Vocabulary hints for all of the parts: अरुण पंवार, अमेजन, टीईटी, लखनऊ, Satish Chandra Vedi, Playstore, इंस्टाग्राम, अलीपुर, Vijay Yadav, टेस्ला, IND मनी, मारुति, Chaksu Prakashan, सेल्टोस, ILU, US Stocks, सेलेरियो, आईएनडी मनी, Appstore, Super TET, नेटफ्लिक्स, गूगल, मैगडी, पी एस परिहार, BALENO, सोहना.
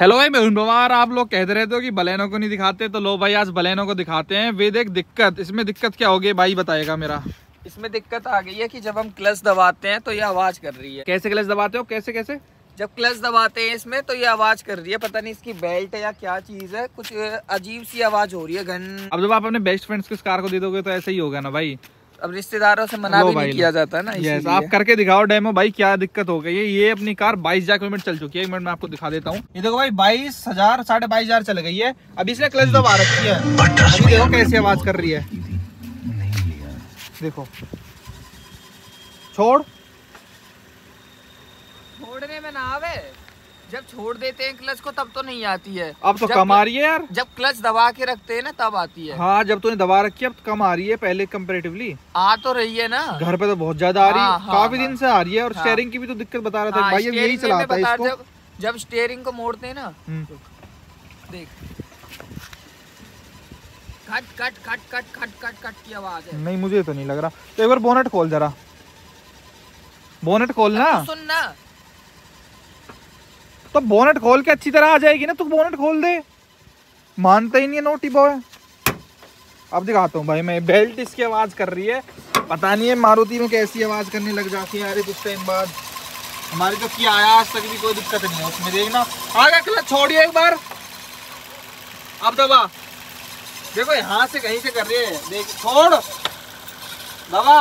Hello भाई, मैं अरुण पंवार। आप लोग कहते रहते हो कि बलेनो को नहीं दिखाते, तो लो भाई आज बलेनो को दिखाते हैं। वे देख दिक्कत, इसमें दिक्कत क्या होगी भाई बताएगा मेरा। इसमें दिक्कत आ गई है कि जब हम क्लच दबाते हैं तो ये आवाज़ कर रही है। कैसे क्लच दबाते हो? कैसे जब क्लच दबाते हैं इसमें तो ये आवाज़ कर रही है। पता नहीं इसकी बेल्ट है या क्या चीज़ है, कुछ अजीब सी आवाज़ हो रही है घन। अब जब आप अपने बेस्ट फ्रेंड्स को इस कार को दे दोगे तो ऐसा ही होगा ना भाई। अब रिश्तेदारों से मना भी नहीं किया जाता ना। आप करके दिखाओ डेमो भाई, क्या दिक्कत हो गई है। ये अपनी कार 22,000 किलोमीटर चल चुकी है। एक मिनट में आपको दिखा देता हूँ। ये देखो भाई 22,000 साढ़े 22,000 चल गई है। अभी इसने क्लच दबा रखी है। अभी देखो कैसी आवाज कर रही है। देखो छोड़ने में ना आवे। जब छोड़ देते हैं क्लच को तब तो नहीं आती है। अब तो कम आ रही है यार। जब क्लच दबा के रखते हैं ना तब आती है। हाँ, जब तूने दबा रखी है अब कम आ रही है। पहले कंपैरेटिवली आ तो रही है ना। घर पे तो बहुत ज्यादा आ रही है। काफी दिन से आ रही है। और स्टीयरिंग की भी तो दिक्कत बता रहा था भाई, यही चलाता है इसको। जब स्टीयरिंग को मोड़ते है ना, देख खट खट खट खट खट खट खट की आवाज है। नहीं, मुझे तो नहीं लग रहा। तो एक बार बोनट खोल जरा, बोनट खोलना, सुन ना। तो बोनट खोल के अच्छी तरह आ जाएगी ना। तू बोनट खोल दे, मानता ही नहीं है नोटी बॉय। अब दिखाता हूँ भाई मैं। बेल्ट इसकी आवाज़ कर रही है। पता नहीं है मारुति में कैसी आवाज़ करने लग जाती है यार कुछ टाइम बाद। हमारी तो किया आया आज तक भी कोई दिक्कत नहीं है उसमें। देखना आगे क्लच छोड़िए एक बार। अब दबा, देखो यहाँ से कहीं से कर रही है। देख छोड़ दबा,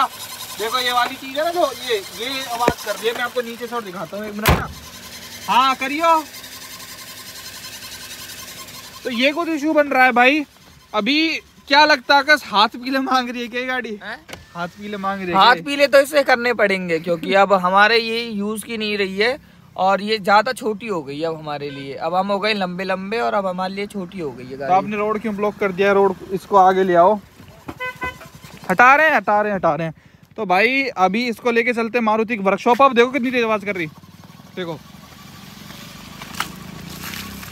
देखो ये वाली चीज़ है ना जो ये आवाज़ कर रही है। मैं आपको नीचे से और दिखाता हूँ एक मिनट ना। हाँ करियो। तो ये कुछ इशू बन रहा है भाई। अभी क्या लगता है हाथ पीले मांग रही है क्या गाड़ी? हाथ पीले मांग रही है। हाथ पीले तो इसे करने पड़ेंगे क्योंकि अब हमारे ये यूज की नहीं रही है। और ये ज्यादा छोटी हो गई है अब हमारे लिए। अब हम हो गए लंबे लंबे और अब हमारे लिए छोटी हो गई है गाड़ी। तो आपने रोड क्यों ब्लॉक कर दिया? रोड इसको आगे ले आओ। हटा रहे हैं। तो भाई अभी इसको लेके चलते मारुति की वर्कशॉप। आप देखो कितनी तेज आवाज कर रही। देखो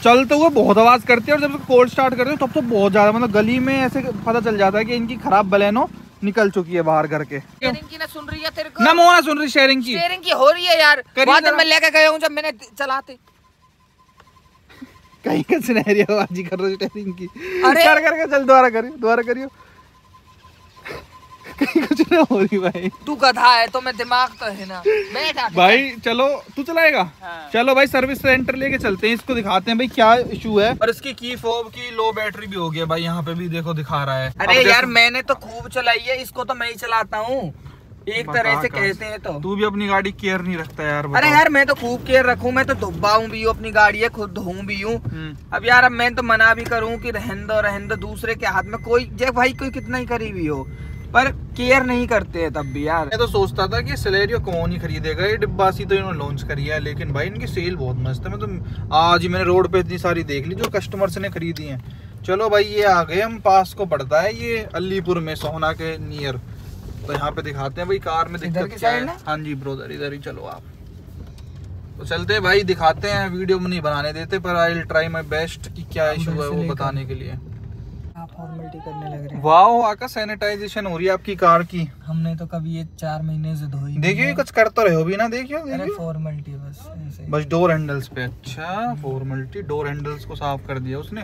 चलते हुए बहुत आवाज़ करते हैं। और जब कोल्ड स्टार्ट करते हो तब तो बहुत ज़्यादा, मतलब गली में ऐसे पता चल जाता है कि इनकी खराब बलेनो निकल चुकी है बाहर घर के। ना सुन रही है तेरे को? ना मोना सुन रही शेयरिंग की हो रही है यार। मैं लेके गया हूं जब मैंने चलाते कहीं का सिनेरियो आवाज़ी कर रही शेयरिंग की। कर चल दोबारा करियो। कुछ ना हो रही भाई। तू गधा है तो मैं दिमाग तो है ना। भाई चलो तू चलाएगा। हाँ। चलो भाई सर्विस सेंटर लेके चलते हैं, इसको दिखाते हैं भाई क्या इशू है। और इसकी की फोब की लो बैटरी भी हो गया भाई। यहाँ पे भी देखो दिखा रहा है। अरे यार मैंने तो खूब चलाई है इसको, तो मैं ही चलाता हूँ एक तरह से कहते हैं। तो तू भी अपनी गाड़ी केयर नहीं रखता यार। अरे यार मैं तो खूब केयर रखूं। मैं तो धुब्बाऊं भी हूँ अपनी गाड़ी है, खुद धोऊं भी हूँ। अब यार अब मैं तो मना भी करूँ कि रहन दो दूसरे के हाथ में। कोई जब भाई कोई कितना ही करीबी हो पर केयर नहीं करते हैं तब भी यार। मैं तो सोचता था कि सेलेरियो कौन ही खरीदेगा, ये डिब्बासी तो इन्होंने लॉन्च करी है। लेकिन भाई इनकी सेल बहुत मस्त है। मैं तो आज ही मैंने रोड पे इतनी सारी देख ली जो कस्टमर्स ने खरीदी हैं। चलो भाई ये आ गए हम, पास को पड़ता है ये अलीपुर में सोहना के नियर। तो यहाँ पे दिखाते हैं भाई कार में दिक्कत क्या है। हाँ जी ब्रोदर इधर ही चलो आप। तो चलते हैं भाई, दिखाते हैं। वीडियो में नहीं बनाने देते पर I will try my best कि क्या इशू है वो बताने के लिए। फॉर्मेलिटी करने लग रहे हैं। वाओ आका सैनिटाइजेशन हो रही है आपकी कार की। हमने तो कभी ये 4 महीने से धोई। देखिए कुछ कर तो रहे हो भी ना। देखिए फॉर्मेलिटी बस डोर हैंडल्स पे। अच्छा फॉर्मेलिटी, डोर हैंडल्स को साफ कर दिया उसने।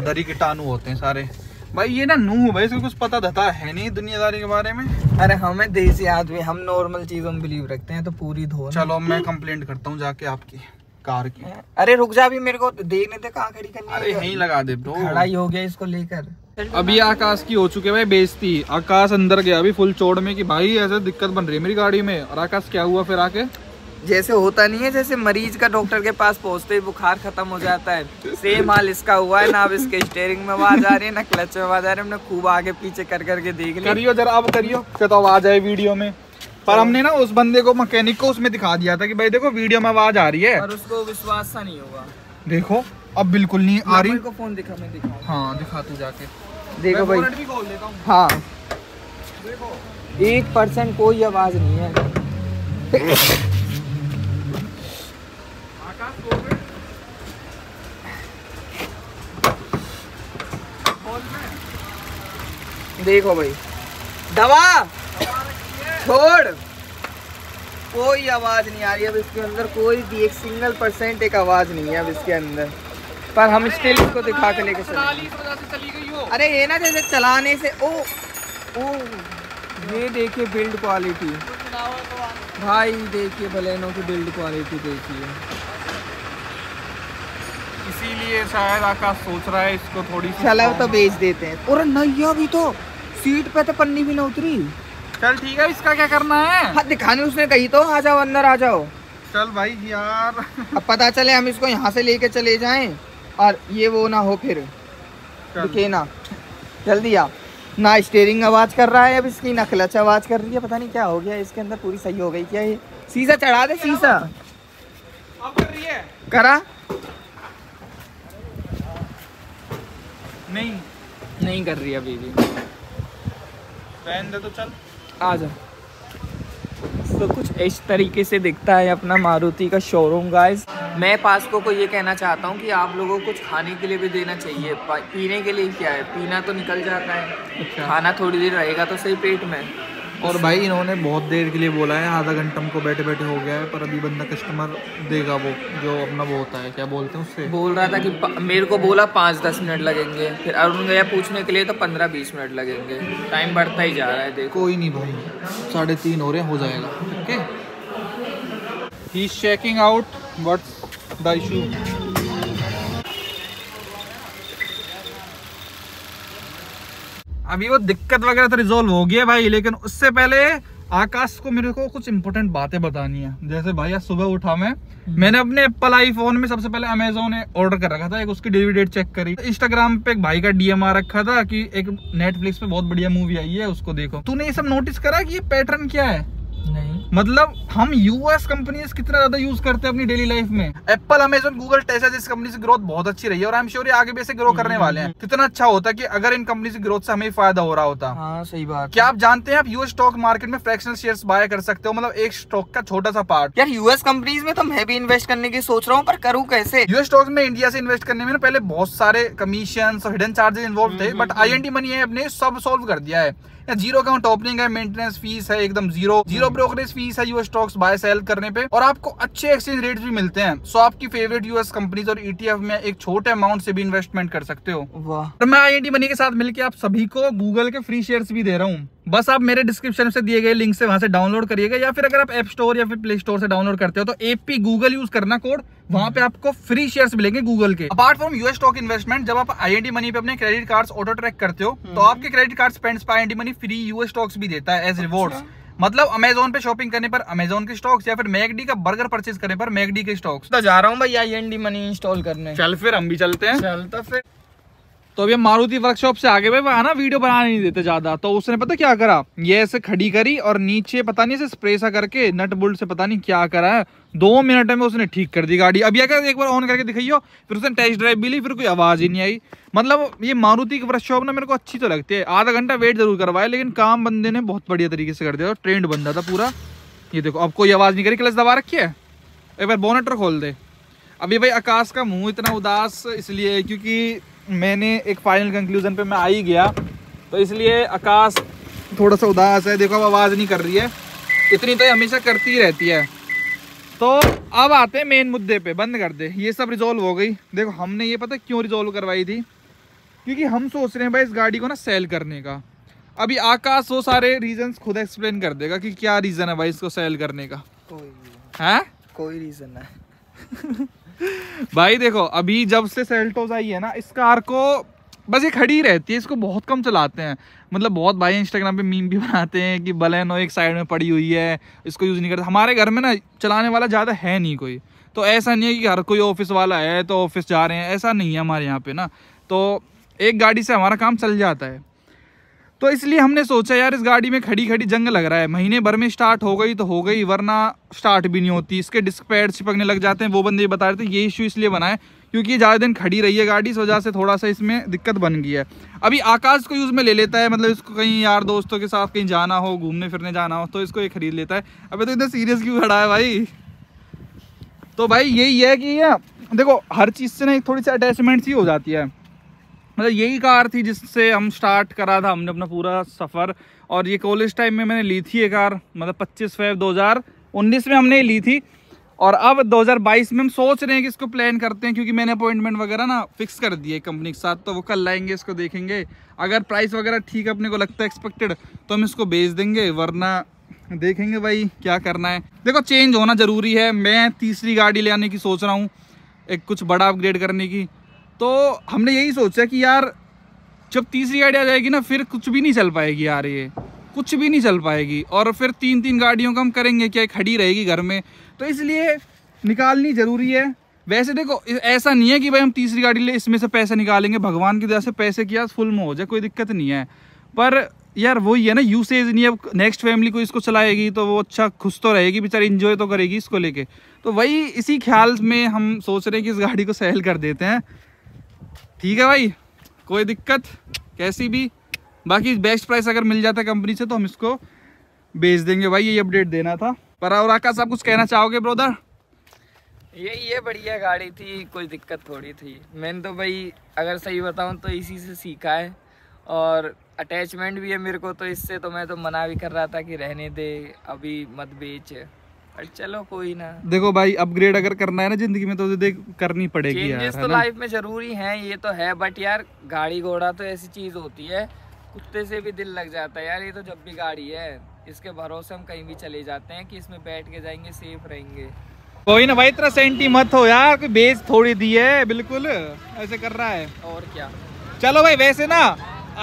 दरी कीटाणु होते हैं सारे भाई। ये ना नू भाई इसको कुछ पता धता है नहीं दुनियादारी के बारे में। अरे हमें देसी आदमी, हम नॉर्मल चीजों में बिलीव रखते हैं तो पूरी धो। चलो मैं कंप्लेंट करता हूँ जाके आपकी कार की। अरे रुक जा, भी मेरे को देने दे। कहाँ खड़ी करनी है? अरे यहीं लगा दे ब्रो। खड़ा ही हो गया इसको लेकर। अभी आकाश की हो चुके भाई बेइज्जती। आकाश अंदर गया अभी फुल चोड़ में कि भाई ऐसे दिक्कत बन रही है मेरी गाड़ी में। और आकाश क्या हुआ फिर आके? जैसे होता नहीं है, जैसे मरीज का डॉक्टर के पास पहुँचते ही बुखार खत्म हो जाता है, सेम हाल इसका हुआ है ना। अब इसके स्टीयरिंग में आवाज आ रही है ना, क्लच में आवाज आ रही है। हमने खूब आगे पीछे कर करके देख लिया। करियो जरा, अब करियो तो आ जाए वीडियो में। पर हमने ना उस बंदे को, मैकेनिक को उसमें दिखा दिया था कि भाई देखो वीडियो में आवाज आ रही है। और उसको विश्वास सा नहीं होगा। देखो अब बिल्कुल नहीं आ रही। को फोन दिखा, मैं दिखा। हाँ दिखा तू जाके। देखो भाई भी खोल देता हूं। हाँ देखो 1% कोई आवाज नहीं है। देखो भाई दवा छोड़, कोई आवाज नहीं आ रही है अब इसके अंदर। कोई भी एक सिंगल % एक आवाज नहीं है अब इसके अंदर। पर हम स्टिल इसको दिखा के लेके चले। अरे ये ना जैसे चलाने से ओ ये देखिए बिल्ड क्वालिटी भाई, देखिए बलेनो की बिल्ड क्वालिटी देखिए। इसीलिए शायद आकाश सोच रहा है इसको थोड़ी सी चलो तो बेच देते हैं। और नैया भी तो सीट पे तो पन्नी भी ना उतरी। चल ठीक है, इसका क्या करना है? हाँ दिखाने उसने कही तो आ जाओ अंदर आ जाओ। चल भाई यार अब पता चले हम इसको यहाँ से लेके चले जाएं और ये वो ना हो फिर दिखे ना। जल्दी आ ना, स्टीयरिंग आवाज़ कर रहा है अब इसकी, ना क्लच आवाज़ कर रही है, पता नहीं क्या हो गया इसके अंदर, पूरी सही हो गई क्या ये? शीशा चढ़ा दे, शीशा कर रही है करा नहीं नहीं कर रही है अभी भी। पहन दे तो चल आ जा। तो कुछ इस तरीके से दिखता है अपना मारुति का शोरूम गाइस। मैं पास्को को ये कहना चाहता हूँ कि आप लोगों को कुछ खाने के लिए भी देना चाहिए। पीने के लिए क्या है, पीना तो निकल जाता है, खाना थोड़ी देर रहेगा तो सही पेट में। और भाई इन्होंने बहुत देर के लिए बोला है, आधा घंटा हमको बैठे बैठे हो गया है, पर अभी बंदा कस्टमर देगा वो जो अपना वो होता है क्या बोलते हैं उससे। बोल रहा था कि मेरे को बोला 5-10 मिनट लगेंगे, फिर अरुण गया पूछने के लिए तो 15-20 मिनट लगेंगे। टाइम बढ़ता ही जा रहा है। देखो कोई नहीं भाई, 3:30 हो रहे हो जाएगा। Okay he is checking out what's the issue. अभी वो दिक्कत वगैरह तो रिजोल्व हो गई है भाई, लेकिन उससे पहले आकाश को मेरे को कुछ इंपॉर्टेंट बातें बतानी है। जैसे भाई आज सुबह उठा मैंने अपने एप्पल आईफोन में सबसे पहले अमेजन ने ऑर्डर कर रखा था, एक उसकी डिलीवरी डेट चेक करी। इंस्टाग्राम पे एक भाई का डीएम आ रखा था कि एक नेटफ्लिक्स पे बहुत बढ़िया मूवी आई है उसको देखो। तूने ये सब नोटिस करा कि ये पैटर्न क्या है? नहीं। मतलब हम यूएस कंपनीज कितना ज्यादा यूज करते हैं अपनी डेली लाइफ में। एप्पल, अमेजन, गूगल, टेस्ला जैसी कंपनी से ग्रोथ बहुत अच्छी रही है और आई एम श्योर आगे भी ऐसे ग्रो करने वाले हैं। कितना अच्छा होता कि अगर इन कंपनी से ग्रोथ से हमें फायदा हो रहा होता। हाँ, सही बात। क्या आप जानते हैं आप यूएस स्टॉक मार्केट में फ्रैक्शनल शेयर्स बाय कर सकते हो, मतलब एक स्टॉक का छोटा सा पार्ट। यार यूएस कंपनीज में तो मैं भी इन्वेस्ट करने की सोच रहा हूँ, पर करूँ कैसे? यूएस स्टॉक में इंडिया से इन्वेस्ट करने में ना पहले बहुत सारे कमीशन और हिडन चार्जेस इन्वॉल्व थे, बट आईएनडी मनी ऐप ने सब सॉल्व कर दिया है। जीरो अकाउंट ओपनिंग है, मेंटेनेंस फीस है एकदम जीरो, ब्रोकरेज फीस है यूएस स्टॉक्स बाय सेल करने पे, और आपको अच्छे एक्सचेंज रेट भी मिलते हैं। सो आपकी फेवरेट यूएस कंपनीज और ईटीएफ में एक छोटे अमाउंट से भी इन्वेस्टमेंट कर सकते हो। वाह। और मैं आईएनडी मनी के साथ मिलकर आप सभी को गूगल के फ्री शेयर्स भी दे रहा हूँ। बस आप मेरे डिस्क्रिप्शन से दिए गए लिंक से वहाँ से डाउनलोड करिएगा, या फिर अगर आप ऐप स्टोर या फिर प्ले स्टोर से डाउनलोड करते हो तो एपी गूगल यूज करना कोड, वहाँ पे आपको फ्री शेयर्स मिलेंगे गूगल के। Apart from US stock investment, जब आप आईएनडी मनी पे अपने क्रेडिट कार्ड्स ऑटो ट्रैक करते हो तो आपके क्रेडिट कार्ड स्पेंड्स पर आईएनडी मनी free US stocks भी देता है एज रिवॉर्ड्स। मतलब अमेजोन पे शॉपिंग करने पर अमेजोन के स्टॉक्स, या फिर मैगडी का बर्गर परचेज करने पर मैगडी के स्टॉक्स। तो जा रहा हूँ भाई आईएनडी मनी इंस्टॉल करने। चल फिर हम भी चलते हैं। चलता फिर। तो अभी मारुति वर्कशॉप से आगे भाई ना वीडियो बनाने नहीं देते ज्यादा, तो उसने पता क्या करा, ये ऐसे खड़ी करी और नीचे पता नहीं ऐसे स्प्रे सा करके नट बोल्ट से पता नहीं क्या करा है, 2 मिनट में उसने ठीक कर दी गाड़ी। अभी अगर एक बार ऑन करके दिखाइयो, फिर उसने टेस्ट ड्राइव भी ली, फिर कोई आवाज़ ही नहीं आई। मतलब ये मारुति की वर्कशॉप ना मेरे को अच्छी तो लगती है। आधा घंटा वेट जरूर करवाया, लेकिन काम बंदे ने बहुत बढ़िया तरीके से कर दिया, ट्रेंड बंदा था पूरा। ये देखो अब कोई आवाज़ नहीं करी, क्लच दबा रखी है। एक बार बोनट खोल दे। अभी भाई आकाश का मुँह इतना उदास इसलिए क्योंकि मैंने एक फाइनल कंक्लूजन पे मैं आ ही गया, तो इसलिए आकाश थोड़ा सा उदास है। देखो अब आवाज़ नहीं कर रही है, इतनी तो हमेशा करती ही रहती है। तो अब आते हैं मेन मुद्दे पे। बंद कर दे। ये सब रिजॉल्व हो गई। देखो हमने ये पता क्यों रिजॉल्व करवाई थी, क्योंकि हम सोच रहे हैं भाई इस गाड़ी को ना सेल करने का। अभी आकाश वो सारे रीजंस खुद एक्सप्लेन कर देगा कि क्या रीज़न है भाई इसको सेल करने का। कोई रीज़न है भाई देखो अभी जब से सेल्टोस आई है ना, इस कार को बस ये खड़ी रहती है, इसको बहुत कम चलाते हैं। मतलब बहुत भाई इंस्टाग्राम पे मीम भी बनाते हैं कि बलेनो एक साइड में पड़ी हुई है, इसको यूज़ नहीं करते। हमारे घर में ना चलाने वाला ज़्यादा है नहीं कोई, तो ऐसा नहीं है कि हर कोई ऑफिस वाला है तो ऑफिस जा रहे हैं, ऐसा नहीं है हमारे यहाँ पे ना। तो एक गाड़ी से हमारा काम चल जाता है, तो इसलिए हमने सोचा यार इस गाड़ी में खड़ी खड़ी जंग लग रहा है। महीने भर में स्टार्ट हो गई तो हो गई, वरना स्टार्ट भी नहीं होती। इसके डिस्क पैड चिपकने लग जाते हैं। वो बंदे बता रहे थे ये इशू इसलिए बना है क्योंकि ज़्यादा दिन खड़ी रही है गाड़ी, इस वजह से थोड़ा सा इसमें दिक्कत बन गई है। अभी आकाश को यूज़ में ले लेता है, मतलब इसको कहीं यार दोस्तों के साथ कहीं जाना हो, घूमने फिरने जाना हो तो इसको ये खरीद लेता है। अभी तो इतना सीरियस क्यों खड़ा है भाई? तो भाई यही है कि देखो हर चीज़ से ना एक थोड़ी सी अटैचमेंट सी हो जाती है। मतलब यही कार थी जिससे हम स्टार्ट करा था हमने अपना पूरा सफ़र, और ये कॉलेज टाइम में मैंने ली थी ये कार। मतलब 25/2019 में हमने ली थी, और अब 2022 में हम सोच रहे हैं कि इसको प्लान करते हैं, क्योंकि मैंने अपॉइंटमेंट वगैरह ना फिक्स कर दी है कंपनी के साथ, तो वो कल लाएंगे, इसको देखेंगे। अगर प्राइस वगैरह ठीक अपने को लगता है एक्सपेक्टेड तो हम इसको बेच देंगे, वरना देखेंगे भाई क्या करना है। देखो चेंज होना ज़रूरी है, मैं तीसरी गाड़ी ले आने की सोच रहा हूँ, एक कुछ बड़ा अपग्रेड करने की। तो हमने यही सोचा कि यार जब तीसरी गाड़ी आ जाएगी ना फिर कुछ भी नहीं चल पाएगी यार, ये कुछ भी नहीं चल पाएगी, और फिर तीन तीन गाड़ियों का हम करेंगे क्या, खड़ी रहेगी घर में, तो इसलिए निकालनी ज़रूरी है। वैसे देखो ऐसा नहीं है कि भाई हम तीसरी गाड़ी ले इसमें से पैसे निकालेंगे, भगवान की दया से पैसे की आज फुल में हो जाए, कोई दिक्कत नहीं है, पर यार वही है ना यूसेज नहीं है। नेक्स्ट फैमिली को इसको चलाएगी तो वो अच्छा खुश तो रहेगी बेचारी, इन्जॉय तो करेगी इसको लेके, तो वही इसी ख्याल में हम सोच रहे हैं कि इस गाड़ी को सेल कर देते हैं। ठीक है भाई, कोई दिक्कत कैसी भी, बाकी बेस्ट प्राइस अगर मिल जाता है कंपनी से तो हम इसको बेच देंगे भाई, यही अपडेट देना था। पर और आकाश आप कुछ कहना चाहोगे ब्रोदर? ये बढ़िया गाड़ी थी, कोई दिक्कत थोड़ी थी। मैंने तो भाई अगर सही बताऊँ तो इसी से सीखा है, और अटैचमेंट भी है मेरे को, तो इससे तो मैं तो मना भी कर रहा था कि रहने दे अभी मत बेच, पर चलो कोई ना। देखो भाई अपग्रेड अगर करना है ना जिंदगी में तो देख करनी पड़ेगी यार, तो लाइफ में जरूरी है, ये तो है, बट यार गाड़ी घोड़ा तो ऐसी चीज़ होती है, कुत्ते से भी दिल लग जाता है यार। ये तो जब भी गाड़ी है इसके भरोसे हम कहीं भी चले जाते हैं कि इसमें बैठ के जाएंगे, सेफ रहेंगे। कोई ना भाई इतना सेंटी मत हो यार, कोई बेच थोड़ी दी है, बिल्कुल ऐसे कर रहा है और क्या। चलो भाई वैसे ना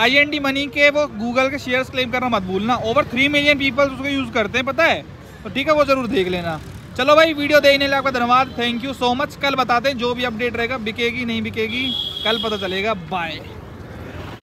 IND मनी के वो गूगल के शेयर्स क्लेम करना मत भूलना, ओवर 3 मिलियन पीपल्स उसको यूज़ करते हैं पता है, तो ठीक है वो जरूर देख लेना। चलो भाई वीडियो देखने लिए आपका धन्यवाद, थैंक यू सो मच। कल बताते हैं जो भी अपडेट रहेगा, बिकेगी नहीं बिकेगी कल पता चलेगा। बाय।